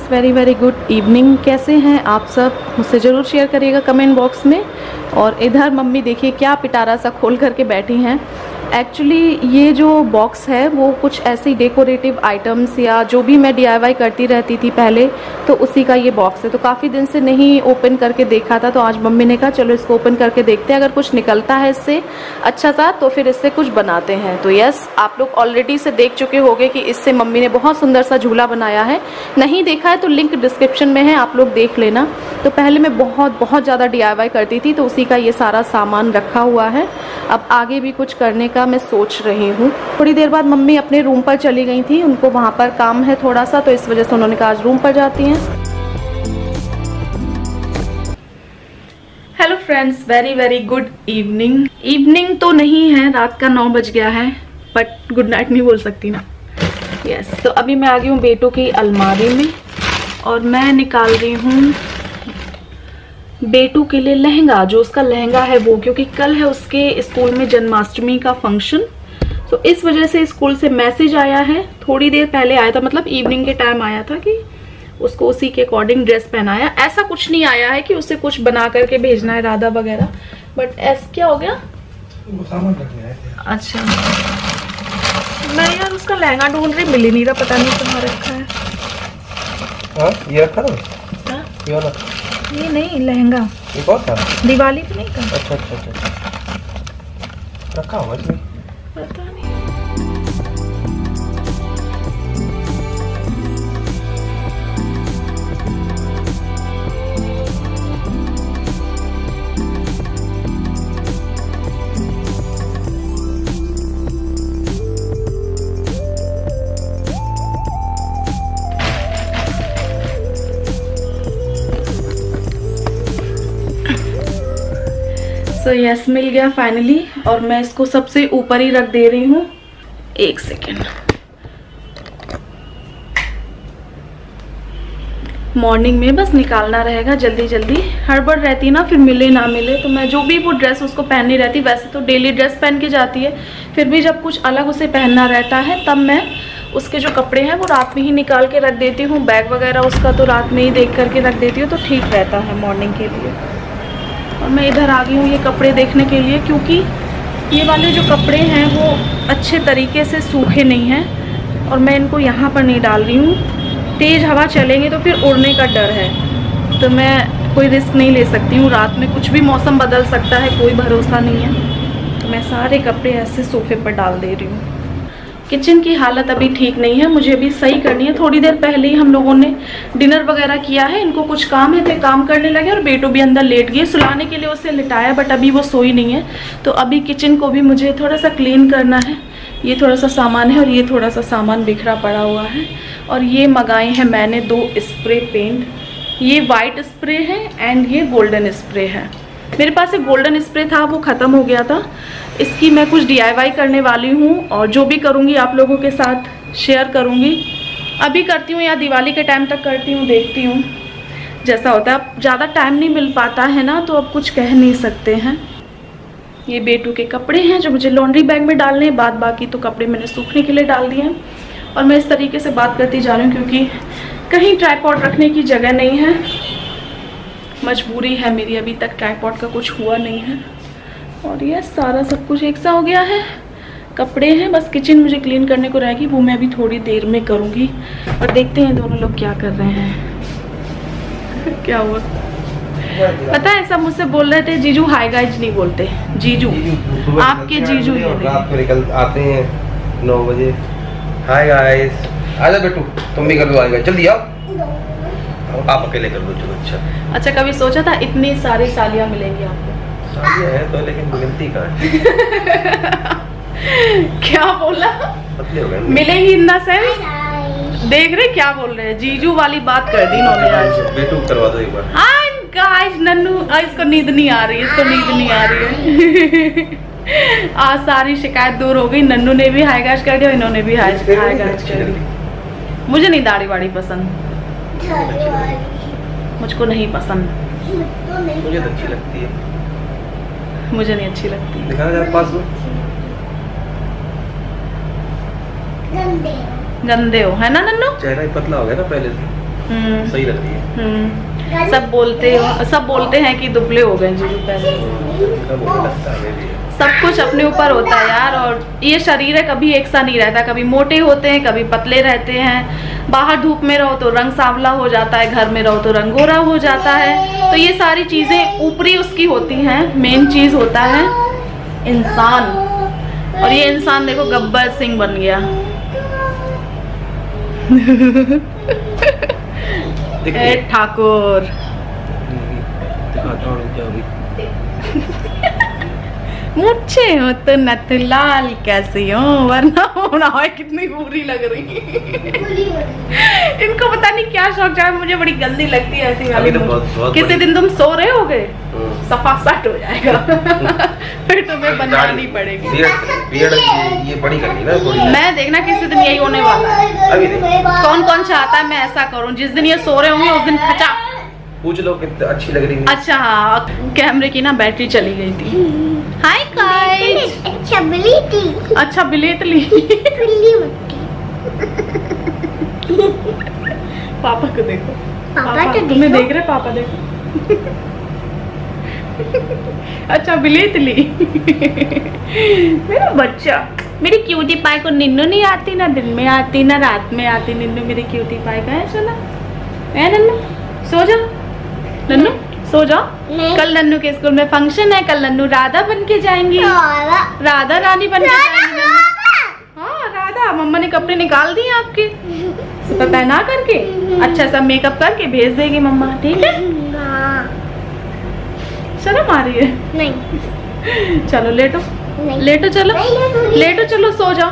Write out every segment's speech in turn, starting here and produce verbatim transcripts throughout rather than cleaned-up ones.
Friends, very very good evening. कैसे हैं आप सब? मुझसे ज़रूर शेयर करिएगा कमेंट बॉक्स में। और इधर मम्मी देखिए क्या पिटारा सा खोल करके बैठी हैं। एक्चुअली ये जो बॉक्स है वो कुछ ऐसी डेकोरेटिव आइटम्स या जो भी मैं डी आई वाई करती रहती थी पहले, तो उसी का ये बॉक्स है। तो काफ़ी दिन से नहीं ओपन करके देखा था, तो आज मम्मी ने कहा चलो इसको ओपन करके देखते हैं, अगर कुछ निकलता है इससे अच्छा सा तो फिर इससे कुछ बनाते हैं। तो यस, आप लोग ऑलरेडी इसे देख चुके होंगे कि इससे मम्मी ने बहुत सुंदर सा झूला बनाया है। नहीं देखा है तो लिंक डिस्क्रिप्शन में है, आप लोग देख लेना। तो पहले मैं बहुत बहुत ज़्यादा डी आई वाई करती थी, तो उसी का ये सारा सामान रखा हुआ है। अब आगे भी कुछ करने का मैं सोच रही हूँ। थोड़ी देर बाद मम्मी अपने रूम पर चली गई थी, उनको वहाँ पर काम है थोड़ा सा, तो इस वजह से उन्होंने कहा आज रूम पर जाती हैं। Hello friends, very very good evening. Evening तो नहीं है, रात का नौ बज गया है, बट गुड नाइट नहीं बोल सकती ना। यस, तो अभी मैं आ गई हूँ बेटों की अलमारी में और मैं निकाल रही हूँ बेटू के लिए लहंगा, जो उसका लहंगा है वो, क्योंकि कल है उसके स्कूल में जन्माष्टमी का फंक्शन। तो इस वजह से स्कूल से मैसेज आया है, थोड़ी देर पहले आया था, मतलब इवनिंग के टाइम आया था कि उसको उसी के अकॉर्डिंग ड्रेस पहनाया। ऐसा कुछ नहीं आया है कि उसे कुछ बना करके भेजना है राधा वगैरह, बट ऐसा क्या हो गया। अच्छा, मैं यार उसका लहंगा ढूंढ रही, मिल ही नहीं रहा, पता नहीं कहाँ रखा है। हाँ, ये रखा था? ये नहीं, लहंगा ये कौन था? दिवाली पे नहीं था? अच्छा अच्छा अच्छा, रखा हुआ इसमें, पता तो यस, मिल गया फाइनली। और मैं इसको सबसे ऊपर ही रख दे रही हूँ। एक सेकेंड, मॉर्निंग में बस निकालना रहेगा जल्दी जल्दी, हड़बड़ रहती ना, फिर मिले ना मिले। तो मैं जो भी वो ड्रेस उसको पहननी रहती, वैसे तो डेली ड्रेस पहन के जाती है, फिर भी जब कुछ अलग उसे पहनना रहता है तब मैं उसके जो कपड़े हैं वो रात में ही निकाल के रख देती हूँ। बैग वगैरह उसका तो रात में ही देख करके रख देती हूँ, तो ठीक रहता है मॉर्निंग के लिए। और मैं इधर आ गई हूँ ये कपड़े देखने के लिए, क्योंकि ये वाले जो कपड़े हैं वो अच्छे तरीके से सूखे नहीं हैं और मैं इनको यहाँ पर नहीं डाल रही हूँ। तेज़ हवा चलेंगे तो फिर उड़ने का डर है, तो मैं कोई रिस्क नहीं ले सकती हूँ। रात में कुछ भी मौसम बदल सकता है, कोई भरोसा नहीं है। तो मैं सारे कपड़े ऐसे सोफे पर डाल दे रही हूँ। किचन की हालत अभी ठीक नहीं है, मुझे अभी सही करनी है। थोड़ी देर पहले ही हम लोगों ने डिनर वगैरह किया है, इनको कुछ काम है तो काम करने लगे और बेटू भी अंदर लेट गई। सुलाने के लिए उसे लिटाया, बट अभी वो सोई नहीं है। तो अभी किचन को भी मुझे थोड़ा सा क्लीन करना है। ये थोड़ा सा सामान है और ये थोड़ा सा सामान बिखरा पड़ा हुआ है। और ये मंगाए हैं मैंने दो स्प्रे पेंट, ये वाइट स्प्रे है एंड ये गोल्डन स्प्रे है। मेरे पास एक गोल्डन स्प्रे था, वो ख़त्म हो गया था। इसकी मैं कुछ डी आई वाई करने वाली हूँ और जो भी करूँगी आप लोगों के साथ शेयर करूँगी। अभी करती हूँ या दिवाली के टाइम तक करती हूँ, देखती हूँ जैसा होता है। अब ज़्यादा टाइम नहीं मिल पाता है ना, तो अब कुछ कह नहीं सकते हैं। ये बेटू के कपड़े हैं जो मुझे लॉन्ड्री बैग में डालने हैं, बाद बाकी तो कपड़े मैंने सूखने के लिए डाल दिए हैं। और मैं इस तरीके से बात करती जा रही हूँ क्योंकि कहीं ट्राइपॉड रखने की जगह नहीं है। मजबूरी है मेरी, अभी तक ट्राइपॉड का कुछ हुआ नहीं है। और ये सारा सब कुछ एक सा हो गया है, कपड़े हैं, बस किचन मुझे क्लीन करने को रहेगी, वो मैं अभी थोड़ी देर में करूँगी। और देखते हैं दोनों लोग क्या कर रहे हैं। क्या हुआ पता है, सब मुझसे बोल रहे थे जीजू, हाय गाइज नहीं बोलते, जीजू, जीजू आपके जीजू आते हैं नौ बजे, हाय गाइज। आ जाओ बेटू, तुम भी कर लो, हाय गाइज, जल्दी आओ, आप अकेले कर दो। चलो अच्छा अच्छा, कभी सोचा था इतनी सारी सालियाँ मिलेंगी आपको? सालियाँ है तो, लेकिन मिलती कहाँ है। क्या बोला, मिलेंगी इन द सेंस। देख रहे क्या बोल रहे हैं, जीजू वाली बात कर दी इन्होंने आज। बेटू करवा दो एक बार। हाय गाइस, नन्नू, इसको नींद नहीं आ रही, इसको नींद नहीं आ रही है। आज सारी शिकायत दूर हो गई, नन्नू ने भी हाय गाइस कर दिया, इन्होंने भी हाय गाइस कर दी। मुझे नहीं दाढ़ी वाड़ी पसंद, मुझको नहीं पसंद, मुझे अच्छी लगती है, मुझे नहीं अच्छी लगती। गंदे हो है ना नन्नू, चेहरा ही पतला हो गया ना पहले से। सही लगती है। सब बोलते हो, सब बोलते हैं कि दुबले हो गए जी रुपए, सब कुछ अपने ऊपर होता है यार। और ये शरीर है, कभी एक सा नहीं रहता, कभी मोटे होते हैं कभी पतले रहते हैं। बाहर धूप में रहो तो रंग सांवला हो जाता है, घर में रहो तो रंग गोरा हो जाता है। तो ये सारी चीज़ें ऊपरी उसकी होती हैं, मेन चीज़ होता है इंसान। और ये इंसान देखो गब्बर सिंह बन गया। ए ठाकुर मुझे हो तो नथलाल कैसी हो, वरना हो कितनी बुरी लग रही। इनको पता नहीं क्या शौक जाए, मुझे बड़ी गंदी लगती है ऐसी वाली। किसी दिन तुम सो रहे होगे सफा सट हो जाएगा। फिर तुम्हें बनानी पड़ेगी। ये बड़ी करनी ना थोड़ी। मैं देखना किसी दिन यही होने वाला है। अभी कौन कौन चाहता है मैं ऐसा करूँ, जिस दिन ये सो रहे होंगे उस दिन खचा पूछ लो कितनी अच्छी लग रही है। अच्छा हाँ, कैमरे की ना बैटरी चली गई थी। हाय गाइस, अच्छा बिलेटली अच्छा बिलेटली पापा को देखो, पापा तो तुम्हें देख रहे, पापा देखो। अच्छा बिलेटली मेरा बच्चा। मेरी क्यूटी पाई को निन्नू नहीं आती, ना दिन में आती ना रात में आती। निन्नू मेरी क्यूटी पाई का है। चलो है नन्नू सो जा, नन्नू सो जाओ। कल नन्नू के स्कूल में फंक्शन है, कल नन्नू राधा बन के जाएंगी, राधा रानी बन के जाएंगी। हाँ राधा, मम्मा ने कपड़े निकाल दिए आपके, तो पहना करके अच्छा सा मेकअप करके भेज देगी मम्मा, ठीक है। शर्म आ रही है? नहीं। चलो लेटो लेटो, चलो लेटो, चलो सो जाओ।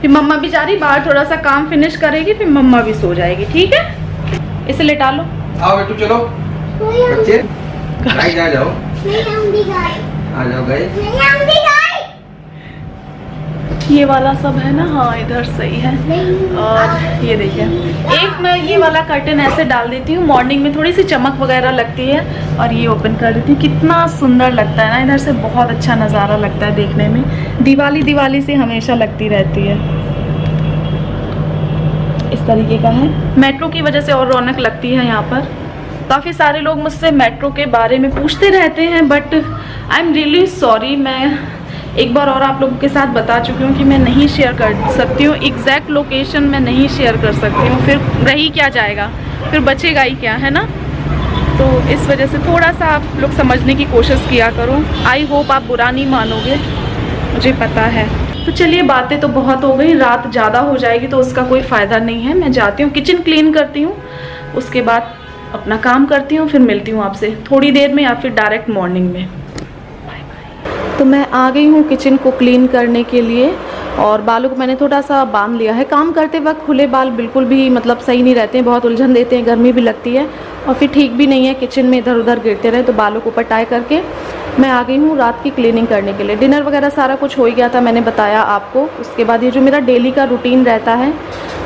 फिर मम्मा बेचारी बाहर थोड़ा सा काम फिनिश करेगी, फिर मम्मा भी सो जाएगी, ठीक है। इसे लेटा लो। आओ बेटू चलो बच्चे, गाइस आ जाओ, आ जाओ गाइस। ये वाला सब है ना, हाँ इधर सही है। और ये देखिए, एक मैं ये वाला कर्टन ऐसे डाल देती हूँ, मॉर्निंग में थोड़ी सी चमक वगैरह लगती है। और ये ओपन कर देती हूँ, कितना सुंदर लगता है ना, इधर से बहुत अच्छा नज़ारा लगता है देखने में। दिवाली दिवाली से हमेशा लगती रहती है तरीके का है। मेट्रो की वजह से और रौनक लगती है यहाँ पर। काफ़ी सारे लोग मुझसे मेट्रो के बारे में पूछते रहते हैं, but I am really sorry. मैं एक बार और आप लोगों के साथ बता चुकी हूँ कि मैं नहीं शेयर कर सकती हूँ, एग्जैक्ट लोकेशन मैं नहीं शेयर कर सकती हूँ। फिर रही क्या जाएगा, फिर बचेगा ही क्या, है ना। तो इस वजह से थोड़ा सा आप लोग समझने की कोशिश किया करो। आई होप आप बुरा नहीं मानोगे, मुझे पता है। तो चलिए, बातें तो बहुत हो गई, रात ज़्यादा हो जाएगी तो उसका कोई फ़ायदा नहीं है। मैं जाती हूँ, किचन क्लीन करती हूँ, उसके बाद अपना काम करती हूँ, फिर मिलती हूँ आपसे थोड़ी देर में या फिर डायरेक्ट मॉर्निंग में। Bye bye. तो मैं आ गई हूँ किचन को क्लीन करने के लिए। और बालों को मैंने थोड़ा सा बांध लिया है, काम करते वक्त खुले बाल बिल्कुल भी मतलब सही नहीं रहते हैं, बहुत उलझन देते हैं, गर्मी भी लगती है और फिर ठीक भी नहीं है, किचन में इधर उधर गिरते रहे। तो बालों को पटाए करके मैं आ गई हूँ रात की क्लीनिंग करने के लिए। डिनर वगैरह सारा कुछ हो ही गया था, मैंने बताया आपको। उसके बाद ये जो मेरा डेली का रूटीन रहता है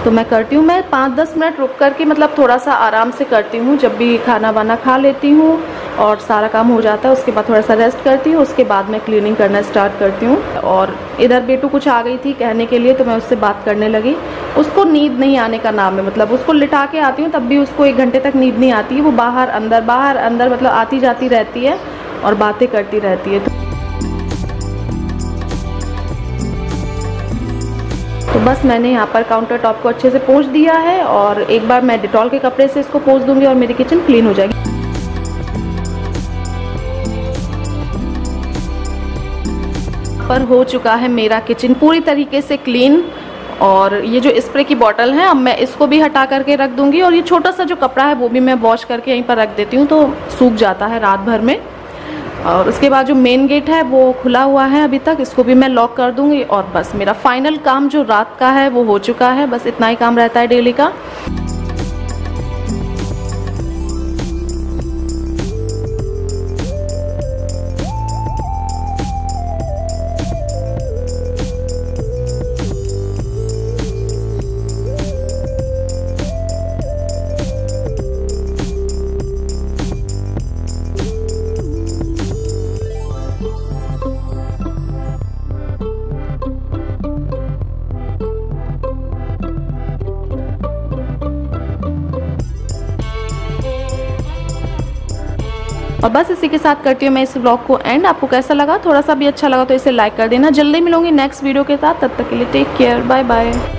तो मैं करती हूँ। मैं पाँच दस मिनट रुक करके मतलब थोड़ा सा आराम से करती हूँ, जब भी खाना वाना खा लेती हूँ और सारा काम हो जाता है। उसके बाद थोड़ा सा रेस्ट करती हूँ, उसके बाद मैं क्लीनिंग करना स्टार्ट करती हूँ। और इधर बेटू कुछ आ गई थी कहने के लिए, तो मैं उससे बात करने लगी। उसको नींद नहीं आने का नाम है, मतलब उसको लिटा के आती हूँ तब भी उसको एक घंटे तक नींद नहीं आती है। वो बाहर अंदर बाहर अंदर मतलब आती जाती रहती है और बातें करती रहती है। तो बस मैंने यहाँ पर काउंटर टॉप को अच्छे से पोंछ दिया है और एक बार मैं डिटॉल के कपड़े से इसको पोंछ दूंगी और मेरी किचन क्लीन हो जाएगी। पर हो चुका है मेरा किचन पूरी तरीके से क्लीन। और ये जो स्प्रे की बॉटल है, अब मैं इसको भी हटा करके रख दूंगी। और ये छोटा सा जो कपड़ा है वो भी मैं वॉश करके यहीं पर रख देती हूँ, तो सूख जाता है रात भर में। और उसके बाद जो मेन गेट है वो खुला हुआ है अभी तक, इसको भी मैं लॉक कर दूंगी। और बस मेरा फाइनल काम जो रात का है वो हो चुका है, बस इतना ही काम रहता है डेली का। और बस इसी के साथ करती हूँ मैं इस व्लॉग को एंड। आपको कैसा लगा, थोड़ा सा भी अच्छा लगा तो इसे लाइक कर देना। जल्दी मिलूंगी नेक्स्ट वीडियो के साथ, तब तक के लिए टेक केयर, बाय बाय।